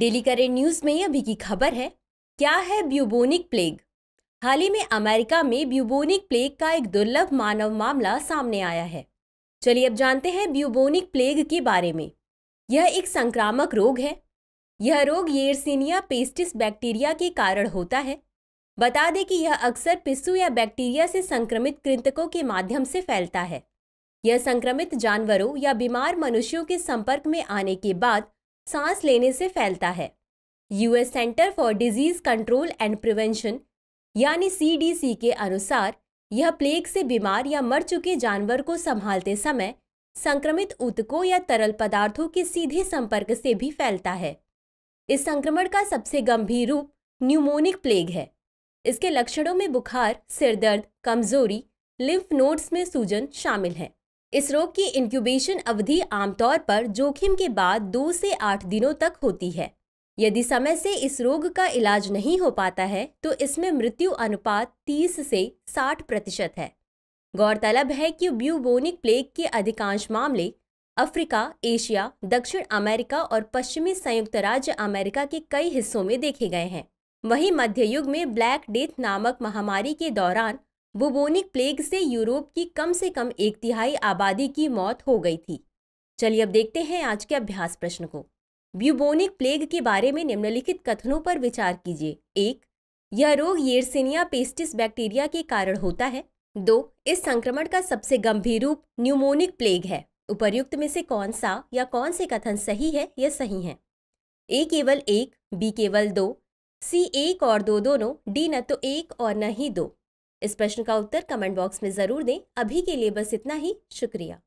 Daily current news में अभी की खबर है। क्या है ब्यूबोनिक प्लेग? हाल ही में अमेरिका में ब्यूबोनिक प्लेग का एक दुर्लभ मानव मामला सामने आया है। चलिए अब जानते हैं ब्यूबोनिक प्लेग के बारे में। यह एक संक्रामक रोग है। यह रोग यर्सिनिया पेस्टिस बैक्टीरिया के कारण होता है। बता दें कि यह अक्सर पिस्सू या बैक्टीरिया से संक्रमित कृंतकों के माध्यम से फैलता है। यह संक्रमित जानवरों या बीमार मनुष्यों के संपर्क में आने के बाद सांस लेने से फैलता है। US centre for disease control and prevention यानी सीडीसी के अनुसार यह प्लेग से बीमार या मर चुके जानवर को संभालते समय संक्रमित ऊतकों या तरल पदार्थों के सीधे संपर्क से भी फैलता है। इस संक्रमण का सबसे गंभीर रूप न्यूमोनिक प्लेग है। इसके लक्षणों में बुखार, सिरदर्द, कमजोरी, लिम्फ नोड्स में सूजन शामिल हैं। इस रोग की इंक्यूबेशन अवधि आमतौर पर जोखिम के बाद 2 से 8 दिनों तक होती है। यदि समय से इस रोग का इलाज नहीं हो पाता है तो इसमें मृत्यु अनुपात 30 से 60% है। गौरतलब है कि ब्यूबोनिक प्लेग के अधिकांश मामले अफ्रीका, एशिया, दक्षिण अमेरिका और पश्चिमी संयुक्त राज्य अमेरिका के कई हिस्सों में देखे गए हैं। वहीं मध्य युग में ब्लैक डेथ नामक महामारी के दौरान ब्यूबोनिक प्लेग से यूरोप की कम से कम 1/3 आबादी की मौत हो गई थी। चलिए अब देखते हैं आज के अभ्यास प्रश्न को। ब्यूबोनिक प्लेग के बारे में निम्नलिखित कथनों पर विचार कीजिए। 1. यह रोग यर्सिनिया पेस्टिस बैक्टीरिया के कारण होता है। 2. इस संक्रमण का सबसे गंभीर रूप न्यूमोनिक प्लेग है। उपर्युक्त में से कौन सा या कौन से कथन सही है या सही है? ए केवल 1, बी केवल 2, सी 1 और 2 दोनों, डी न तो 1 और न ही 2। इस प्रश्न का उत्तर कमेंट बॉक्स में जरूर दें। अभी के लिए बस इतना ही, शुक्रिया।